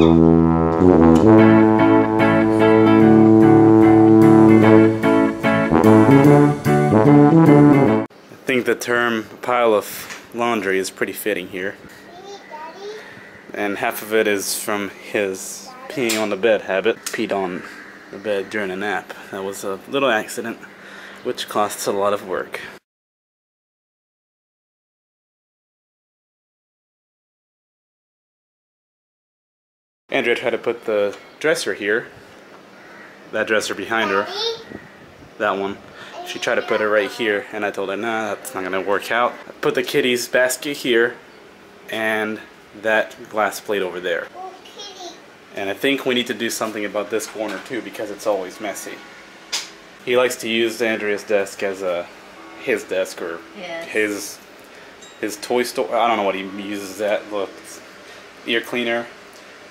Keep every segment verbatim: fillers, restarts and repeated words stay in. I think the term pile of laundry is pretty fitting here. And half of it is from his peeing on the bed habit. Peed on the bed during a nap. That was a little accident, which costs a lot of work. Andrea tried to put the dresser here, that dresser behind her, that one. She tried to put it right here, and I told her, nah, that's not gonna work out. I put the kitty's basket here, and that glass plate over there. And I think we need to do something about this corner too, because it's always messy. He likes to use Andrea's desk as a, his desk, or yes. his his toy store, I don't know what he uses that, look, ear cleaner.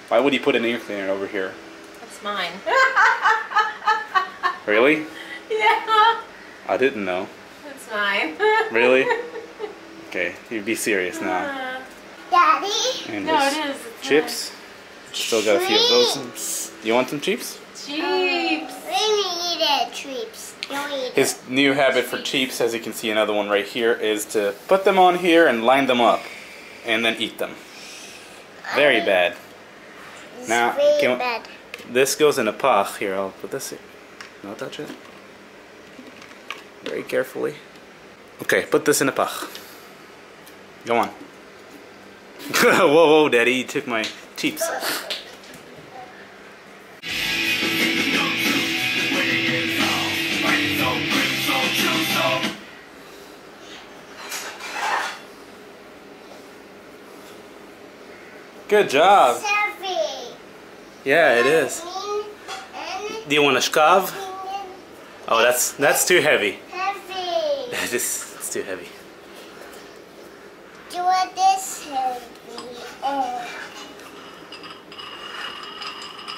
Why would he put an ear cleaner over here? That's mine. Really? Yeah. I didn't know. That's mine. Really? Okay, you'd be serious now. Daddy? And no, it is. It's chips. Mine. Still got a few of those. You want some chips? Chips. We need chips. His new habit for chips, as you can see another one right here, is to put them on here and line them up, and then eat them. Very bad. Now, can we, this goes in a pot. Here, I'll put this in. Don't touch it. Very carefully. Okay, put this in a pot. Go on. Whoa, whoa, Daddy, you took my cheeps. Good job. Yeah, it is. Do you want a shkav? Oh, that's that's too heavy. Heavy. That is it's too heavy. Do you want this heavy?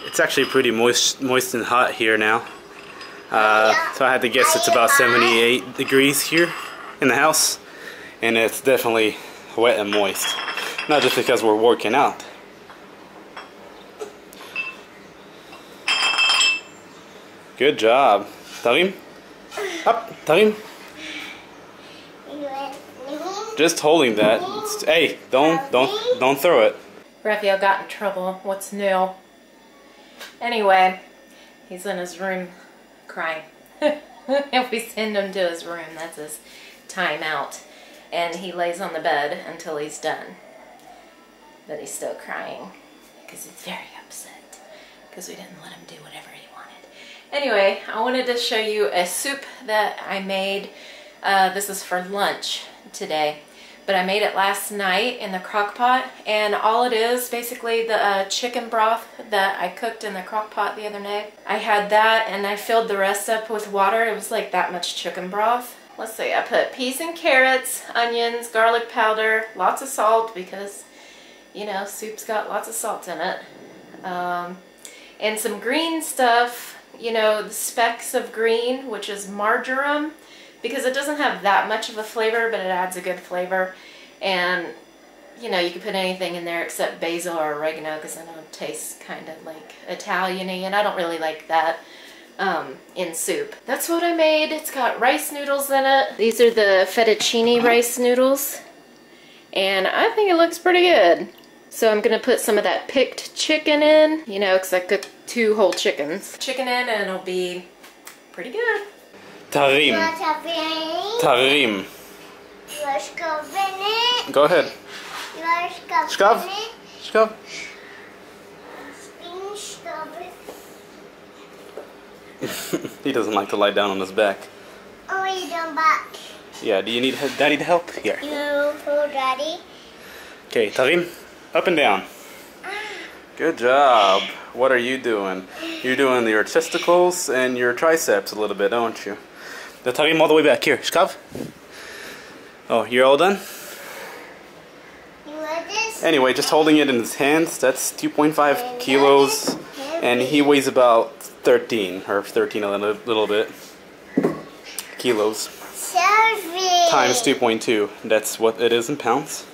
It's actually pretty moist, moist and hot here now. Uh, so I had to guess it's about seventy-eight degrees here in the house, and it's definitely wet and moist. Not just because we're working out. Good job. Tarim? Up, Tarim. Just holding that. Hey, don't don't don't throw it. Raphael got in trouble. What's new? Anyway, he's in his room crying. If we send him to his room, that's his time out. And he lays on the bed until he's done. But he's still crying because he's very upset because we didn't let him do whatever he wanted. Anyway, I wanted to show you a soup that I made. Uh, this is for lunch today, but I made it last night in the crock pot, and all it is basically the uh, chicken broth that I cooked in the crock pot the other night. I had that and I filled the rest up with water. It was like that much chicken broth. Let's see, I put peas and carrots, onions, garlic powder, lots of salt because, you know, soup's got lots of salt in it. Um, and some green stuff. You know, the specks of green, which is marjoram, because it doesn't have that much of a flavor, but it adds a good flavor. And, you know, you can put anything in there except basil or oregano, because I know it tastes kind of like Italian-y, and I don't really like that um, in soup. That's what I made. It's got rice noodles in it. These are the fettuccine rice noodles, and I think it looks pretty good. So I'm gonna put some of that picked chicken in, you know, because I cooked two whole chickens. Chicken in, and it'll be pretty good. Tarim. Tarim. Go ahead. Shkav. Shkav. He doesn't like to lie down on his back. Oh, he's on back. Yeah, do you need Daddy to help? Here. You for Daddy. Okay, Tarim. Up and down. Good job. What are you doing? You're doing your testicles and your triceps a little bit, aren't you? The Tarim all the way back. Here, shkav. Oh, you're all done? You want this? Anyway, just holding it in his hands. That's two point five kilos. And he weighs about thirteen, or thirteen a little, little bit. Kilos. Sorry. Times two point two. That's what it is in pounds.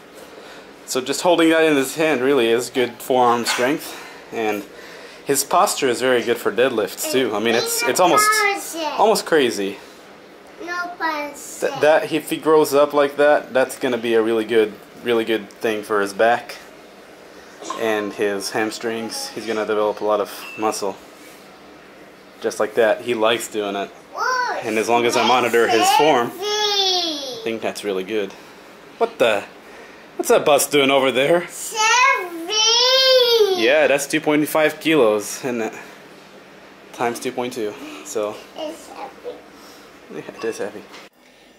So just holding that in his hand really is good forearm strength. and his posture is very good for deadlifts too. I mean, it's it's almost almost crazy. That, that if he grows up like that, that's gonna be a really good, really good thing for his back and his hamstrings. He's gonna develop a lot of muscle. Just like that, he likes doing it, and as long as I monitor his form, I think that's really good. What the? What's that bus doing over there? Yeah, that's two point five kilos, isn't it? Times two point two, so. It's heavy. Yeah, it is heavy.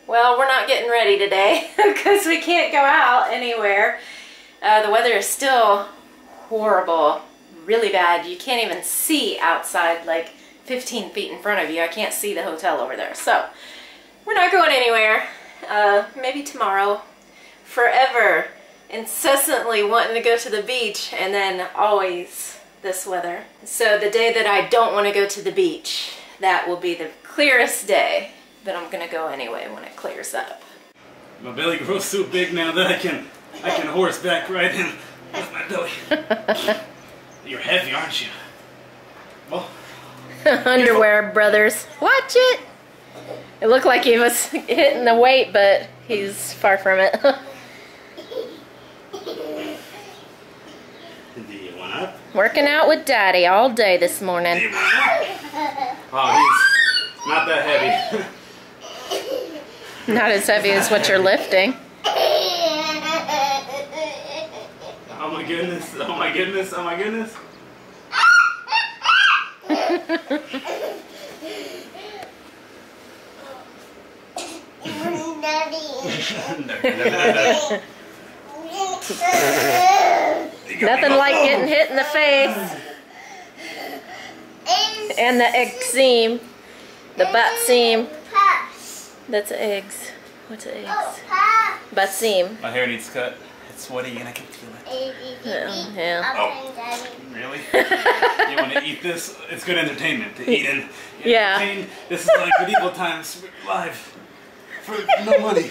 Well, we're not getting ready today because we can't go out anywhere. Uh, the weather is still horrible, really bad. You can't even see outside like fifteen feet in front of you. I can't see the hotel over there, so we're not going anywhere. Uh, maybe tomorrow, forever. Incessantly wanting to go to the beach, and then always this weather. So the day that I don't want to go to the beach, that will be the clearest day, but I'm gonna go anyway when it clears up. My belly grows so big now that I can I can horseback right in with my belly. You're heavy, aren't you? Well, underwear brothers, watch it. It looked like he was hitting the weight, but he's far from it. Working out with Daddy all day this morning. Oh, he's not that heavy. Not as heavy as what you're lifting. Oh my goodness, oh my goodness, oh my goodness. Nothing like getting hit in the face. And the egg seam. The butt seam. That's eggs. What's eggs? Butt seam. My hair needs cut. It's sweaty and I can feel it. Oh, yeah. Oh. Really? You want to eat this? It's good entertainment to eat and entertain. Yeah. This is like medieval times. We're live. For no money.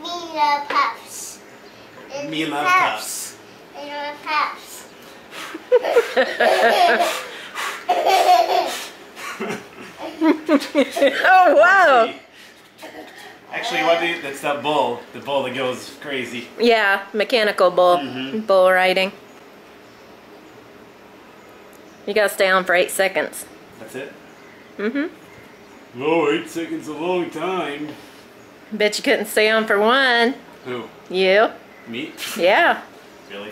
Me love pups. Me love pups. I don't have. Oh wow! Actually, what do you, that's that bull, the bull that goes crazy. Yeah, mechanical bull, mm-hmm. Bull riding. You gotta stay on for eight seconds. That's it. Mm-hmm. Oh, eight seconds a long time. Bet you couldn't stay on for one. Who? You. Me? Yeah. Really?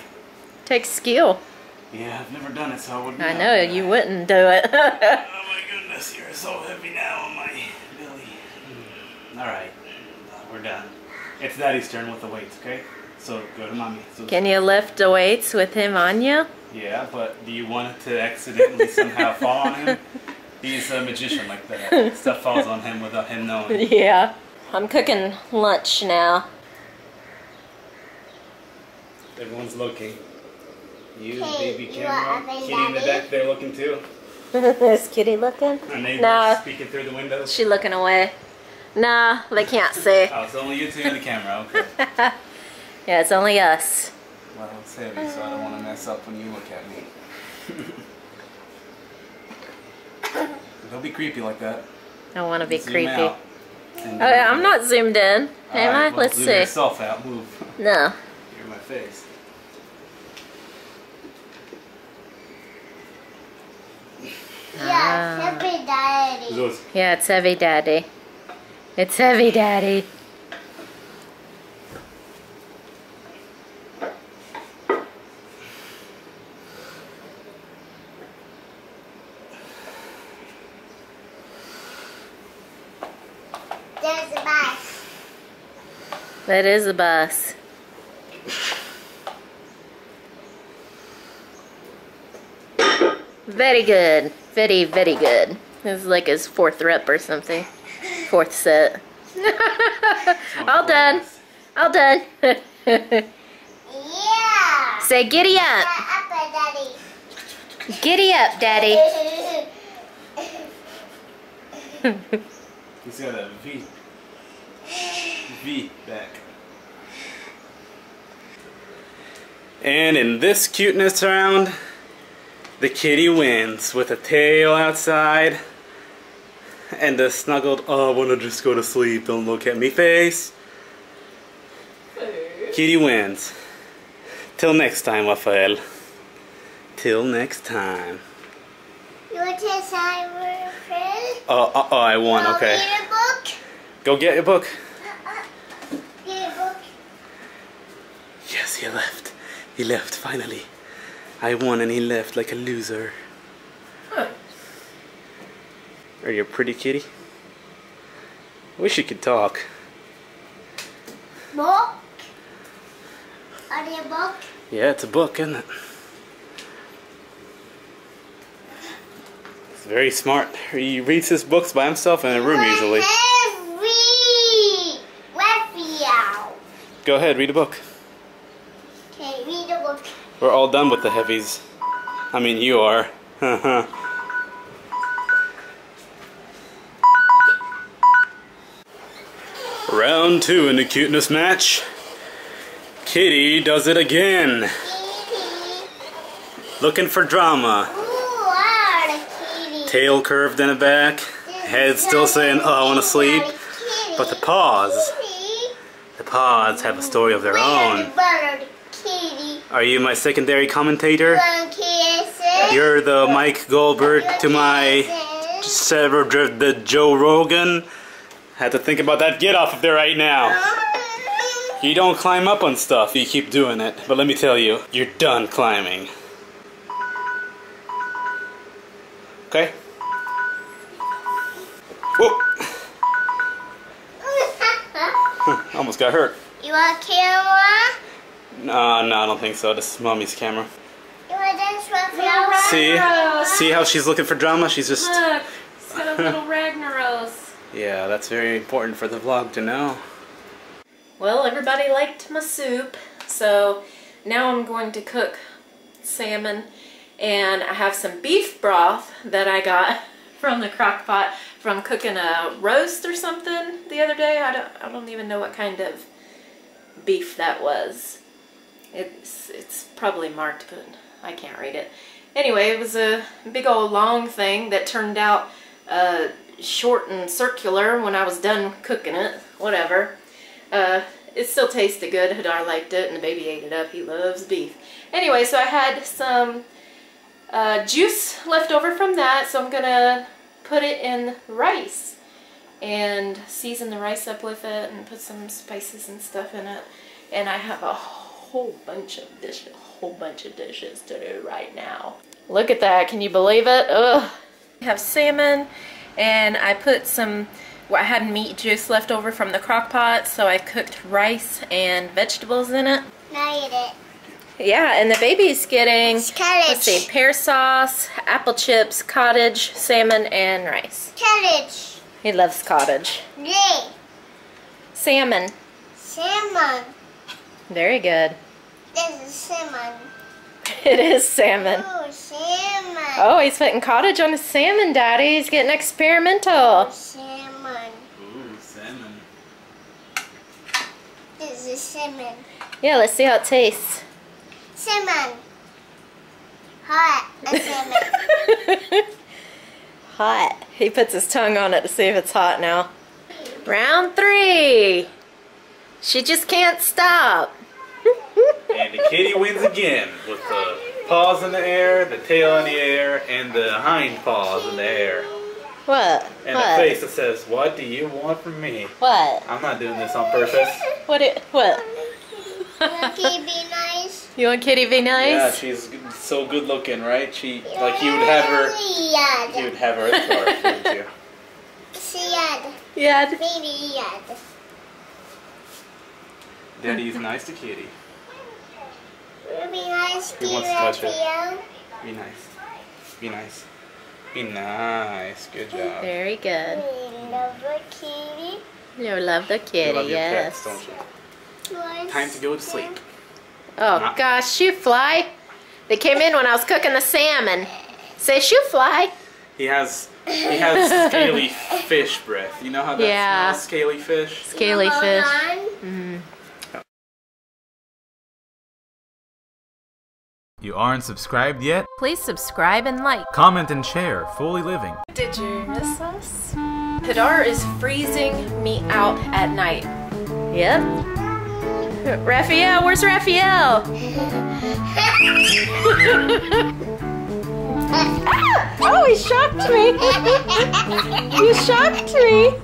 Takes skill. Yeah, I've never done it, so I wouldn't. I know, you wouldn't do it. Oh my goodness, you're so heavy now on my belly. Mm. All right, we're done. It's Daddy's turn with the weights, okay? So go to Mommy. So can you lift the weights with him on you? Yeah, but do you want it to accidentally somehow fall on him? He's a magician like that. Stuff falls on him without him knowing. Yeah. I'm cooking lunch now. Everyone's looking. You, baby camera, Kitty in the back there looking too. Is Kitty looking? Our neighbor's nah. Peeking through the window. She looking away. Nah, they can't see. Oh, it's only you two and the camera, okay. Yeah, it's only us. Well, it's heavy, so I don't want to mess up when you look at me. Don't be creepy like that. I don't want to be creepy. Okay, I'm not zoomed in, am I? Right, well, let's see. Zoom yourself out, move. No. You're my face. Yeah, it's heavy daddy. Yeah, it's heavy daddy. It's heavy daddy. There's a bus. That is a bus. Very good. Very, very good. This is like his fourth rep or something. Fourth set. All done. All done. Yeah. Say giddy up. Giddy up, Daddy. He's got a V. V back. And in this cuteness round, The kitty wins with a tail outside and the snuggled, oh, I want to just go to sleep, don't look at me face. Kitty wins. Till next time, Raphael. Till next time. You want to sign for a Oh, uh, oh, I won, I'll okay. Get a book? Go get your book. Uh, uh, get a book. Yes, he left. He left, finally. I won and he left like a loser. Huh. Are you a pretty kitty? I wish you could talk. Book? Are you a book? Yeah, it's a book, isn't it? It's very smart. He reads his books by himself in a room usually. Read. Raphael. Go ahead, read a book. Okay, read a book. We're all done with the heavies. I mean, you are. Round two in the cuteness match. Kitty does it again. Kitty. Looking for drama. Ooh, wow, kitty. Tail curved in the back. There's head still saying, oh, I want to sleep. But the paws, kitty. the paws have a story of their own. Bird, kitty. Are you my secondary commentator? You're the Mike Goldberg to my the Joe Rogan. Had to think about that get off of there right now. You don't climb up on stuff, you keep doing it. But let me tell you, you're done climbing. Okay? Whoa! Almost got hurt. You want a camera? No, no, I don't think so. This is Mommy's camera. You want to dance with Ragnaros? See? See how she's looking for drama? She's just... Look, she's got a little Ragnaros. Yeah, that's very important for the vlog to know. Well, everybody liked my soup, so now I'm going to cook salmon, and I have some beef broth that I got from the crock pot from cooking a roast or something the other day. I don't, I don't even know what kind of beef that was. It's, it's probably marked, but I can't read it. Anyway, it was a big old long thing that turned out uh, short and circular when I was done cooking it, whatever. Uh, it still tasted good. Hadar liked it and the baby ate it up. He loves beef. Anyway, so I had some uh, juice left over from that, so I'm going to put it in rice and season the rice up with it and put some spices and stuff in it. And I have a whole bunch of dishes, a whole bunch of dishes to do right now. Look at that. Can you believe it? Ugh. I have salmon and I put some... I had meat juice left over from the crock pot, so I cooked rice and vegetables in it. Now eat it. Yeah, and the baby's getting, let's see, pear sauce, apple chips, cottage, salmon, and rice. Cottage. He loves cottage. Yeah. Salmon. Salmon. Very good. This is salmon. It is salmon. Oh, salmon. Oh, he's putting cottage on his salmon, Daddy. He's getting experimental. Oh, salmon. This is salmon. Yeah, let's see how it tastes. Salmon. Hot. Salmon. Hot. He puts his tongue on it to see if it's hot now. Round three. She just can't stop. And the kitty wins again with the paws in the air, the tail in the air, and the hind paws in the air. What? And what? A face that says, what do you want from me? What? I'm not doing this on purpose. What? It, what? You want Kitty be nice? You want Kitty be nice? Yeah, she's so good looking, right? She, like, you would have her, you would have her at the park, wouldn't you? Yad. Yad. Baby Yad. Daddy's nice to Kitty. Be nice to Raphael. Be nice. Be nice. Be nice. Good job. Very good. You love the kitty. You love the kitty, you love your yes. Pets, don't you? Time to go to sleep. Oh, nah. Gosh, you fly. They came in when I was cooking the salmon. Say, you fly. He has he has scaly fish breath. You know how that yeah. smells? Scaly fish? Scaly no, fish. Mm-hmm. You aren't subscribed yet? Please subscribe and like. Comment and share Fully Living. Did you miss us? Hadar is freezing me out at night. Yep. Raphael, where's Raphael? Ah! Oh, he shocked me! You shocked me!